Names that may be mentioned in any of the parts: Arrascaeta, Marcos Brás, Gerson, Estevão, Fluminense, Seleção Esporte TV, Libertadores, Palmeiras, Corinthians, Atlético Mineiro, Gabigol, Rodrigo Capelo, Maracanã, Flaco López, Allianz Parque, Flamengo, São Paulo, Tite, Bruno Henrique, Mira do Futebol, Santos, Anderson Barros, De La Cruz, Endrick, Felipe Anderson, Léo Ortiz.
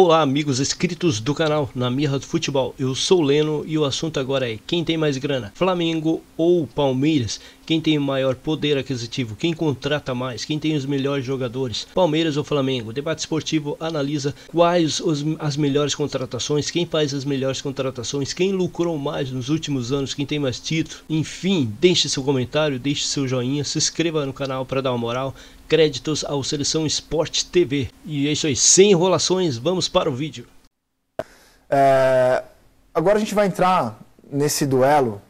Olá amigos inscritos do canal na Mira do Futebol, eu sou o Leno e o assunto agora é quem tem mais grana, Flamengo ou Palmeiras? Quem tem maior poder aquisitivo, quem contrata mais, quem tem os melhores jogadores, Palmeiras ou Flamengo? O Debate Esportivo analisa quais as melhores contratações, quem faz as melhores contratações, quem lucrou mais nos últimos anos, quem tem mais título, enfim, deixe seu comentário, deixe seu joinha, se inscreva no canal para dar uma moral. Créditos ao Seleção Esporte TV. E é isso aí, sem enrolações, vamos para o vídeo. Agora a gente vai entrar nesse duelo,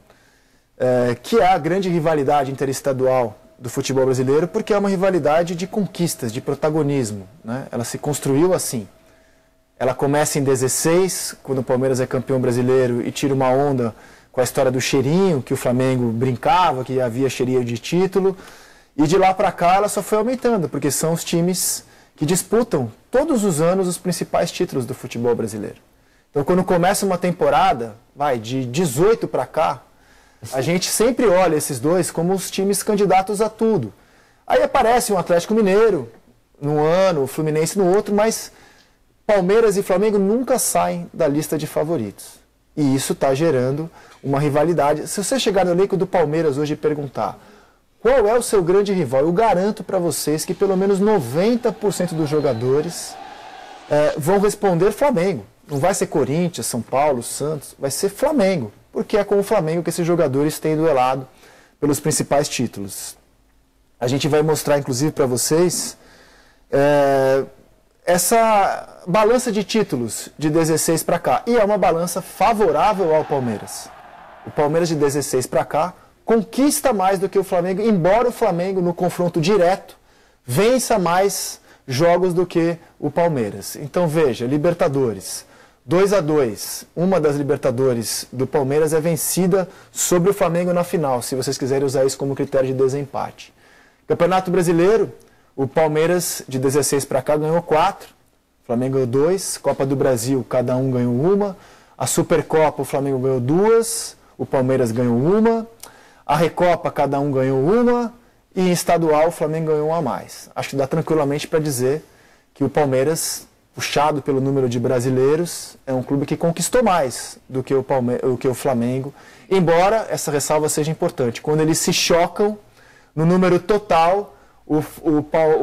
que é a grande rivalidade interestadual do futebol brasileiro, porque é uma rivalidade de conquistas, de protagonismo, né? Ela se construiu assim. Ela começa em 16, quando o Palmeiras é campeão brasileiro e tira uma onda com a história do cheirinho, que o Flamengo brincava, que havia cheirinho de título. E de lá para cá ela só foi aumentando, porque são os times que disputam todos os anos os principais títulos do futebol brasileiro. Então quando começa uma temporada, vai de 18 para cá, a gente sempre olha esses dois como os times candidatos a tudo. Aí aparece um Atlético Mineiro num ano, o Fluminense no outro, mas Palmeiras e Flamengo nunca saem da lista de favoritos. E isso está gerando uma rivalidade. Se você chegar no elenco do Palmeiras hoje e perguntar: qual é o seu grande rival? Eu garanto para vocês que pelo menos 90% dos jogadores vão responder Flamengo. Não vai ser Corinthians, São Paulo, Santos, vai ser Flamengo. Porque é com o Flamengo que esses jogadores têm duelado pelos principais títulos. A gente vai mostrar inclusive para vocês essa balança de títulos de 16 para cá. E é uma balança favorável ao Palmeiras. O Palmeiras de 16 para cá conquista mais do que o Flamengo, embora o Flamengo, no confronto direto, vença mais jogos do que o Palmeiras. Então veja, Libertadores, 2-2, uma das Libertadores do Palmeiras é vencida sobre o Flamengo na final, se vocês quiserem usar isso como critério de desempate. Campeonato Brasileiro, o Palmeiras de 16 para cá ganhou 4, o Flamengo ganhou 2, Copa do Brasil, cada um ganhou uma, a Supercopa, o Flamengo ganhou 2, o Palmeiras ganhou uma, a Recopa, cada um ganhou uma, e em estadual o Flamengo ganhou uma a mais. Acho que dá tranquilamente para dizer que o Palmeiras, puxado pelo número de brasileiros, é um clube que conquistou mais do que o Flamengo, embora essa ressalva seja importante. Quando eles se chocam, no número total, o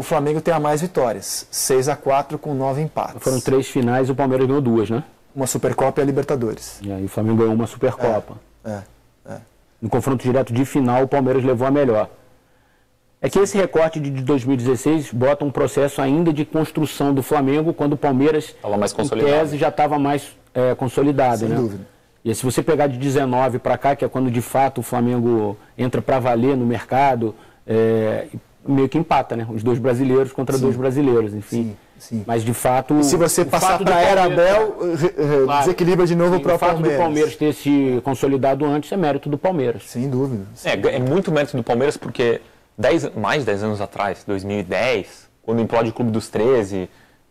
Flamengo tem a mais vitórias, 6-4 com 9 empates. Foram 3 finais, o Palmeiras ganhou 2, né? Uma Supercopa e a Libertadores. E aí o Flamengo ganhou uma Supercopa. No confronto direto de final, o Palmeiras levou a melhor. É que esse recorte de 2016 bota um processo ainda de construção do Flamengo, quando o Palmeiras, em tese, já estava mais consolidado. Sem dúvida. E se você pegar de 19 para cá, que é quando de fato o Flamengo entra para valer no mercado, meio que empata, né? Os dois brasileiros contra dois brasileiros, enfim. Sim. Mas de fato... E se você passar para a era Abel, desequilibra de novo para o Palmeiras. O fato do Palmeiras ter se consolidado antes é mérito do Palmeiras. Sem dúvida. Sim. É muito mérito do Palmeiras porque mais de 10 anos atrás, 2010, quando implode o Clube dos 13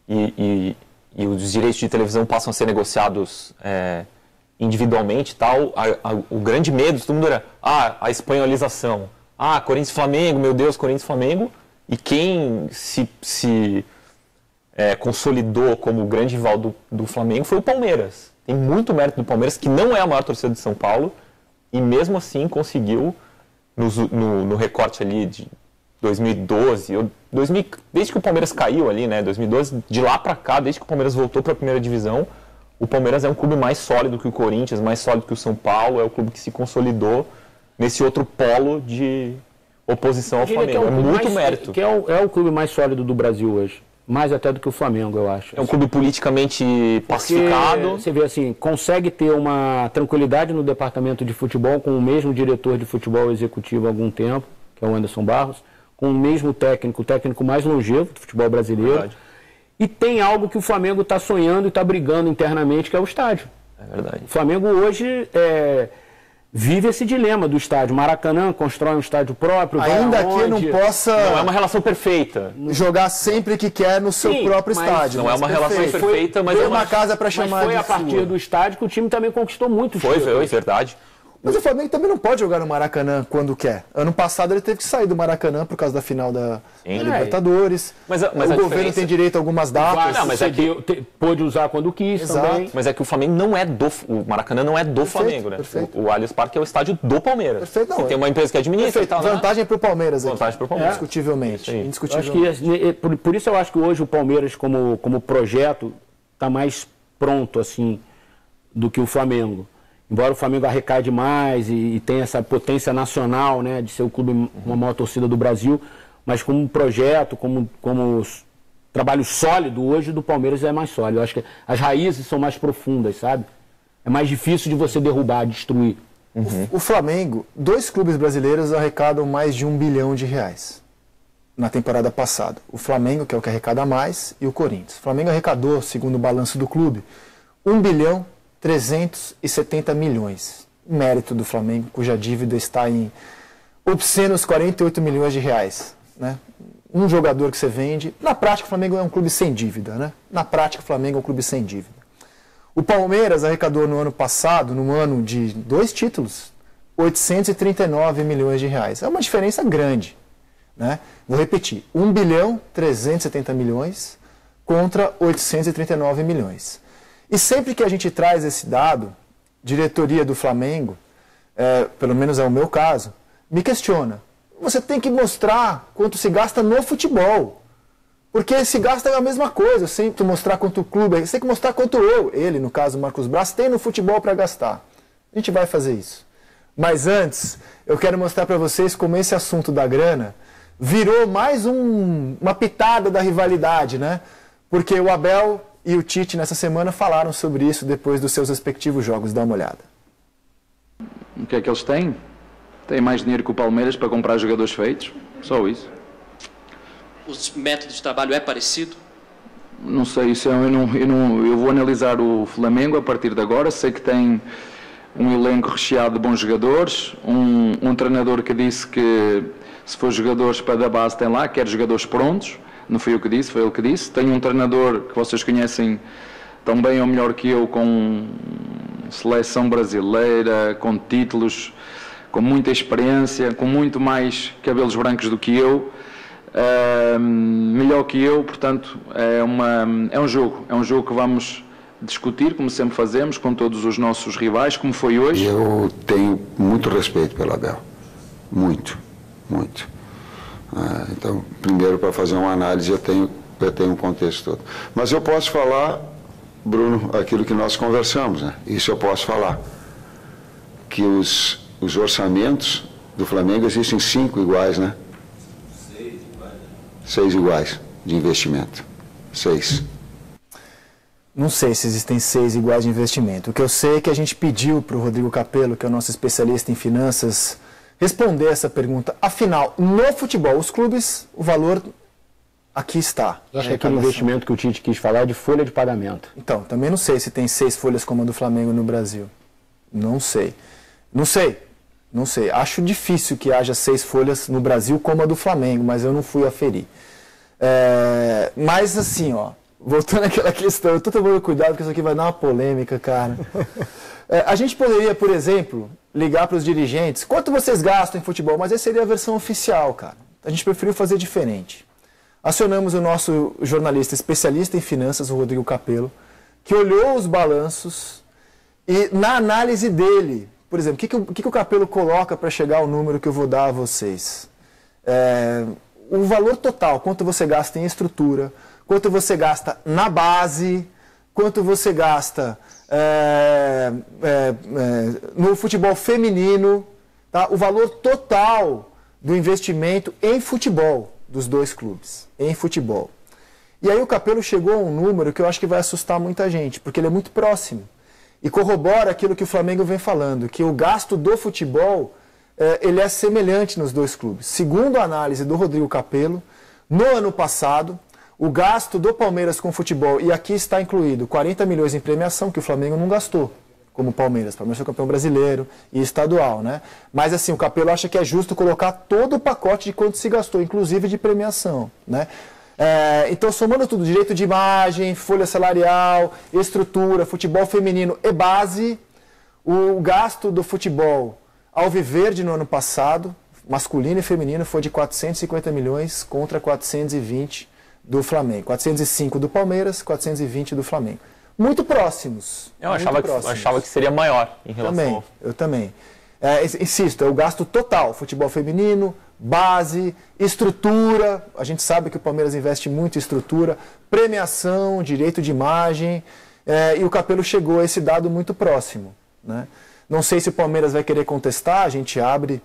e os direitos de televisão passam a ser negociados individualmente e tal, o grande medo de todo mundo era a espanholização. Corinthians e Flamengo, meu Deus, Corinthians e Flamengo. E quem se consolidou como o grande rival do Flamengo foi o Palmeiras. Tem muito mérito do Palmeiras, que não é a maior torcida de São Paulo, e mesmo assim conseguiu, no recorte ali de 2012, desde que o Palmeiras caiu ali, né, 2012, de lá pra cá, desde que o Palmeiras voltou pra primeira divisão, o Palmeiras é um clube mais sólido que o Corinthians, mais sólido que o São Paulo, é o clube que se consolidou nesse outro polo de oposição ao Flamengo. É muito mérito. Que é o clube mais sólido do Brasil hoje. Mais até do que o Flamengo, eu acho. É um clube politicamente pacificado. Você vê assim, consegue ter uma tranquilidade no departamento de futebol com o mesmo diretor de futebol executivo há algum tempo, que é o Anderson Barros, com o mesmo técnico, o técnico mais longevo do futebol brasileiro. Verdade. E tem algo que o Flamengo está sonhando e está brigando internamente, que é o estádio. É verdade. O Flamengo hoje vive esse dilema do estádio. Maracanã constrói um estádio próprio. Ainda que não possa... Não é uma relação perfeita. Jogar sempre que quer no seu próprio estádio. Não é uma relação perfeita, mas é uma casa para chamar de sua. Foi a partir do estádio que o time também conquistou muito. Foi, é verdade. Mas o Flamengo também não pode jogar no Maracanã quando quer. Ano passado ele teve que sair do Maracanã por causa da final da Libertadores. Mas o governo tem direito a algumas datas. Não, mas é que pôde usar quando quis. Exato. Também. Mas é que o Flamengo não é do... O Maracanã não é do Flamengo, né? Perfeito. O Allianz Parque é o estádio do Palmeiras. Perfeito, não. E tem uma empresa que administra e tal. Vantagem para o Palmeiras. Vantagem para o Palmeiras. Indiscutivelmente. Indiscutivelmente. Acho que, por isso eu acho que hoje o Palmeiras, como projeto, está mais pronto, assim, do que o Flamengo. Embora o Flamengo arrecade mais e tenha essa potência nacional, né, de ser o clube, uma maior torcida do Brasil, mas como um projeto, como trabalho sólido, hoje do Palmeiras é mais sólido. Eu acho que as raízes são mais profundas, sabe? É mais difícil de você derrubar, destruir. Uhum. O Flamengo, dois clubes brasileiros arrecadam mais de R$1 bilhão na temporada passada. O Flamengo, que é o que arrecada mais, e o Corinthians. O Flamengo arrecadou, segundo o balanço do clube, R$1 bilhão 370 milhões. Mérito do Flamengo, cuja dívida está em obscenos R$48 milhões, né? Um jogador que você vende. Na prática, o Flamengo é um clube sem dívida, né? Na prática, o Flamengo é um clube sem dívida. O Palmeiras arrecadou no ano passado, no ano de 2 títulos, R$839 milhões. É uma diferença grande, né? Vou repetir, R$1 bilhão 370 milhões contra R$839 milhões. E sempre que a gente traz esse dado, diretoria do Flamengo, pelo menos é o meu caso, me questiona. Você tem que mostrar quanto se gasta no futebol. Porque se gasta a mesma coisa, sem mostrar quanto o clube... Você tem que mostrar quanto ele, no caso, Marcos Brás, tem no futebol para gastar. A gente vai fazer isso. Mas antes, eu quero mostrar para vocês como esse assunto da grana virou mais uma pitada da rivalidade, né? Porque o Abel e o Tite, nessa semana, falaram sobre isso depois dos seus respectivos jogos. Dá uma olhada. O que é que eles têm? Têm mais dinheiro que o Palmeiras para comprar jogadores feitos? Só isso. Os métodos de trabalho é parecido? Não sei, isso eu vou analisar o Flamengo a partir de agora. Sei que tem um elenco recheado de bons jogadores, um treinador que disse que se for jogadores para da base tem lá, quer jogadores prontos. Não fui eu que disse, foi ele que disse. Tem um treinador que vocês conhecem tão bem ou melhor que eu, com seleção brasileira, com títulos, com muita experiência, com muito mais cabelos brancos do que eu, melhor que eu, portanto, é um jogo que vamos discutir, como sempre fazemos, com todos os nossos rivais, como foi hoje. Eu tenho muito respeito pelo Abel, muito, muito. Então, primeiro, para fazer uma análise, eu tenho um contexto todo. Mas eu posso falar, Bruno, aquilo que nós conversamos, né? Isso eu posso falar. Que os orçamentos do Flamengo existem 5 iguais, né? 6 iguais. 6 iguais de investimento. 6. Não sei se existem 6 iguais de investimento. O que eu sei é que a gente pediu para o Rodrigo Capelo, que é o nosso especialista em finanças, responder essa pergunta. Afinal, no futebol, os clubes, o valor aqui está. Eu acho que aquele investimento que o Tite quis falar é de folha de pagamento. Então, também não sei se tem 6 folhas como a do Flamengo no Brasil. Não sei. Não sei. Não sei. Acho difícil que haja 6 folhas no Brasil como a do Flamengo, mas eu não fui aferir. Mas assim, ó, voltando àquela questão, eu tô tomando cuidado porque isso aqui vai dar uma polêmica, cara. A gente poderia, por exemplo, ligar para os dirigentes, quanto vocês gastam em futebol? Mas essa seria a versão oficial, cara. A gente preferiu fazer diferente. Acionamos o nosso jornalista especialista em finanças, o Rodrigo Capelo, que olhou os balanços e na análise dele, por exemplo, o que o Capelo coloca para chegar ao número que eu vou dar a vocês? O valor total, quanto você gasta em estrutura, quanto você gasta na base, quanto você gasta no futebol feminino, tá? O valor total do investimento em futebol dos dois clubes, em futebol. E aí o Capelo chegou a um número que eu acho que vai assustar muita gente, porque ele é muito próximo e corrobora aquilo que o Flamengo vem falando, que o gasto do futebol ele é semelhante nos dois clubes. Segundo a análise do Rodrigo Capelo, no ano passado, o gasto do Palmeiras com futebol, e aqui está incluído 40 milhões em premiação, que o Flamengo não gastou, como o Palmeiras foi campeão brasileiro e estadual, né? Mas assim, o Capelo acha que é justo colocar todo o pacote de quanto se gastou, inclusive de premiação, né? Então, somando tudo, direito de imagem, folha salarial, estrutura, futebol feminino e base, o gasto do futebol Alviverde, no ano passado, masculino e feminino, foi de 450 milhões contra 420 do Flamengo. 405 do Palmeiras, 420 do Flamengo. Muito próximos. Eu achava que seria maior em relação também, ao... Eu também. É, insisto, é o gasto total. Futebol feminino, base, estrutura. A gente sabe que o Palmeiras investe muito em estrutura. Premiação, direito de imagem. É, e o Capelo chegou a esse dado muito próximo, né? Não sei se o Palmeiras vai querer contestar. A gente abre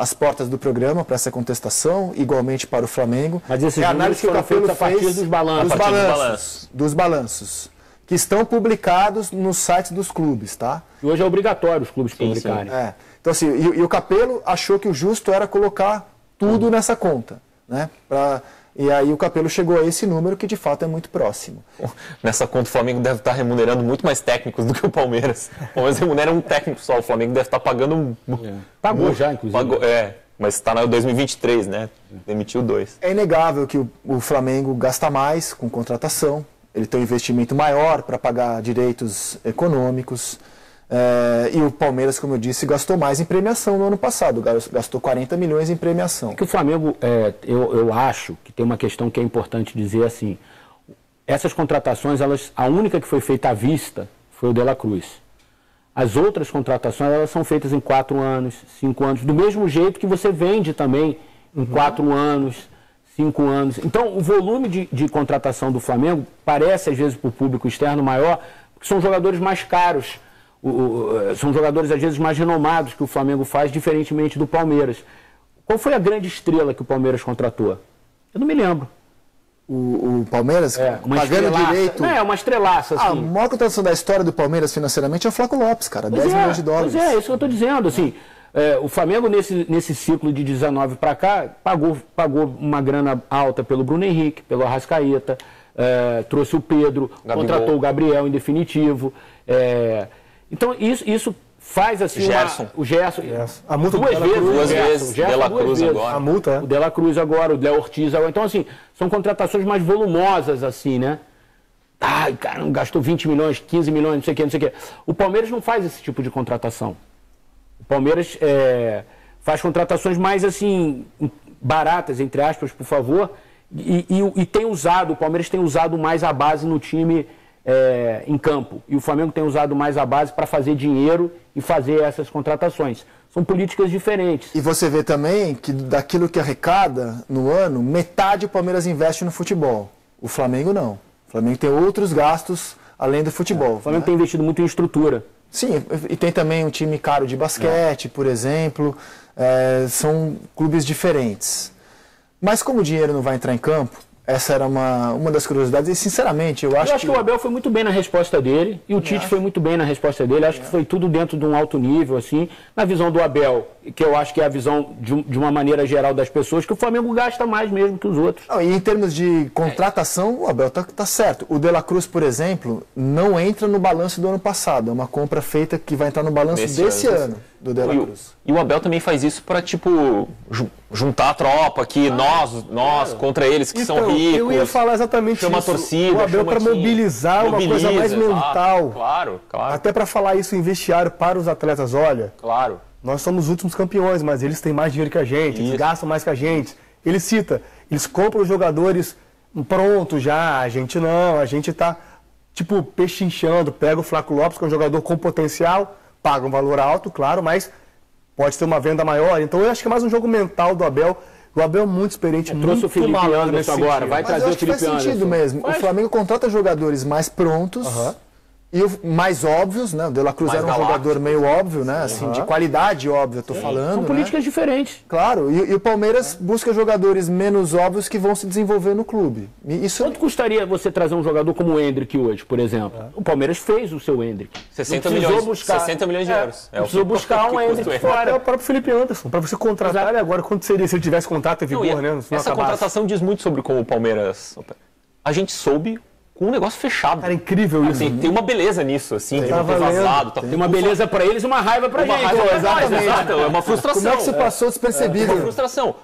as portas do programa para essa contestação, igualmente para o Flamengo. Mas esse é a análise que o Capelo fez a partir dos balanços, que estão publicados nos sites dos clubes, tá? E hoje é obrigatório os clubes publicarem. É. Então assim, e o Capelo achou que o justo era colocar tudo nessa conta, né? E aí o Capelo chegou a esse número que de fato é muito próximo. Nessa conta o Flamengo deve estar remunerando muito mais técnicos do que o Palmeiras. O Palmeiras remunera um técnico só, o Flamengo deve estar pagando... Pagou já, inclusive. Pagou, mas está na 2023, né? Demitiu 2. É inegável que o Flamengo gasta mais com contratação, ele tem um investimento maior para pagar direitos econômicos. E o Palmeiras, como eu disse, gastou mais em premiação no ano passado, gastou 40 milhões em premiação. É que o Flamengo, eu acho que tem uma questão que é importante dizer assim, essas contratações, a única que foi feita à vista foi o De La Cruz. As outras contratações, elas são feitas em 4 anos, 5 anos, do mesmo jeito que você vende também em 4 anos, 5 anos. Então, o volume de contratação do Flamengo parece, às vezes, para o público externo maior, porque são jogadores mais caros. São jogadores, às vezes, mais renomados que o Flamengo faz, diferentemente do Palmeiras. Qual foi a grande estrela que o Palmeiras contratou? Eu não me lembro. O Palmeiras? Uma pagando direito. É uma estrelaça. Assim. A maior contratação da história do Palmeiras financeiramente é o Flaco López, cara. 10 milhões de dólares. Pois é isso que eu estou dizendo. Assim, o Flamengo, nesse ciclo de 19 para cá, pagou uma grana alta pelo Bruno Henrique, pelo Arrascaeta, trouxe o Pedro, Gabigol. Contratou o Gabriel em definitivo. Então, isso faz assim... O Gerson. A multa duas vezes. O Gerson, De La Cruz agora. A multa, O De La Cruz agora, o Léo Ortiz agora. Então, assim, são contratações mais volumosas, assim, né? Ai, cara, gastou 20 milhões, 15 milhões, não sei o quê, não sei o quê. O Palmeiras não faz esse tipo de contratação. O Palmeiras faz contratações mais, assim, baratas, entre aspas, por favor, e tem usado, o Palmeiras tem usado mais a base no time... em campo. E o Flamengo tem usado mais a base para fazer dinheiro e fazer essas contratações. São políticas diferentes. E você vê também que daquilo que arrecada no ano, metade o Palmeiras investe no futebol. O Flamengo não. O Flamengo tem outros gastos além do futebol. O Flamengo tem investido muito em estrutura. Sim, e tem também um time caro de basquete, por exemplo. São clubes diferentes. Mas como o dinheiro não vai entrar em campo, essa era uma das curiosidades, e sinceramente eu acho que o Abel foi muito bem na resposta dele, e o Tite foi muito bem na resposta dele, acho que foi tudo dentro de um alto nível, assim, na visão do Abel, que eu acho que é a visão de uma maneira geral das pessoas, que o Flamengo gasta mais mesmo que os outros. Não, e em termos de contratação, o Abel tá certo. O De La Cruz, por exemplo, não entra no balanço do ano passado, é uma compra feita que vai entrar no balanço desse ano. Do De La Cruz. E o Abel também faz isso para, tipo, juntar a tropa aqui, nós contra eles que são ricos. Eu ia falar exatamente isso. Chama a torcida, o Abel para mobilizar uma coisa mais mental. Claro. Até para falar isso em vestiário para os atletas, olha. Claro. Nós somos os últimos campeões, mas eles têm mais dinheiro que a gente, eles gastam mais que a gente. Ele cita, eles compram os jogadores prontos já, a gente não, a gente tá, tipo, pechinchando, pega o Flaco López, que é um jogador com potencial, paga um valor alto, claro, mas pode ter uma venda maior. Então eu acho que é mais um jogo mental do Abel. O Abel é muito experiente, trouxe muito o Felipe Anderson agora, vai trazer o Felipe Anderson. Faz sentido mesmo. Mas... O Flamengo contrata jogadores mais prontos e mais óbvios, né? O De La Cruz era um jogador meio óbvio, né? Assim, de qualidade óbvia, tô falando. São políticas diferentes. Claro, e o Palmeiras busca jogadores menos óbvios que vão se desenvolver no clube. Isso... Quanto custaria você trazer um jogador como o Endrick hoje, por exemplo? O Palmeiras fez o seu Endrick. 60 milhões de euros. Precisou buscar um Endrick fora. É o próprio Felipe Anderson. Para você contratar ele agora, quanto seria se ele tivesse contrato em vigor, né? Essa contratação diz muito sobre como o Palmeiras... A gente soube... com um negócio fechado. Cara, é incrível isso. Assim, tem uma beleza nisso, assim, de não ter vazado. Tem uma beleza pra eles e uma raiva pra gente. Exatamente. É uma frustração. Como é que você passou despercebido? É uma frustração.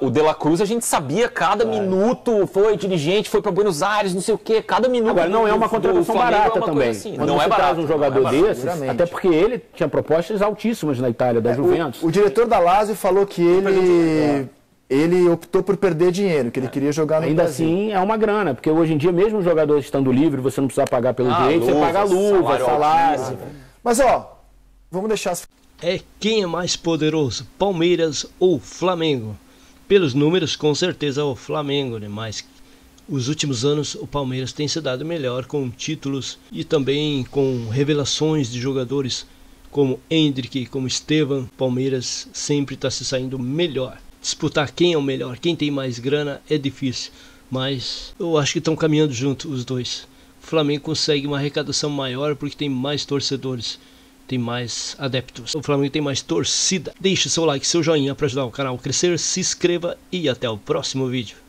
O De La Cruz a gente sabia cada minuto, foi dirigente, foi para Buenos Aires, não sei o quê, cada minuto. Agora não é uma contratação barata também. Assim, não é barato um jogador desses, até porque ele tinha propostas altíssimas na Itália, da Juventus. O diretor da Lazio falou que ele optou por perder dinheiro, que ele queria jogar no Brasil. Ainda assim é uma grana, porque hoje em dia mesmo os jogadores estando livre, você não precisa pagar pelo direito, você paga luva, salário. Mas ó, vamos deixar as... É quem é mais poderoso, Palmeiras ou Flamengo? Pelos números, com certeza o Flamengo, né? Mas os últimos anos o Palmeiras tem se dado melhor com títulos e também com revelações de jogadores como Endrick, como Estevão. Palmeiras sempre está se saindo melhor. Disputar quem é o melhor, quem tem mais grana é difícil, mas eu acho que estão caminhando junto os dois. O Flamengo consegue uma arrecadação maior porque tem mais torcedores, tem mais adeptos. O Flamengo tem mais torcida. Deixe seu like, seu joinha para ajudar o canal a crescer. Se inscreva e até o próximo vídeo.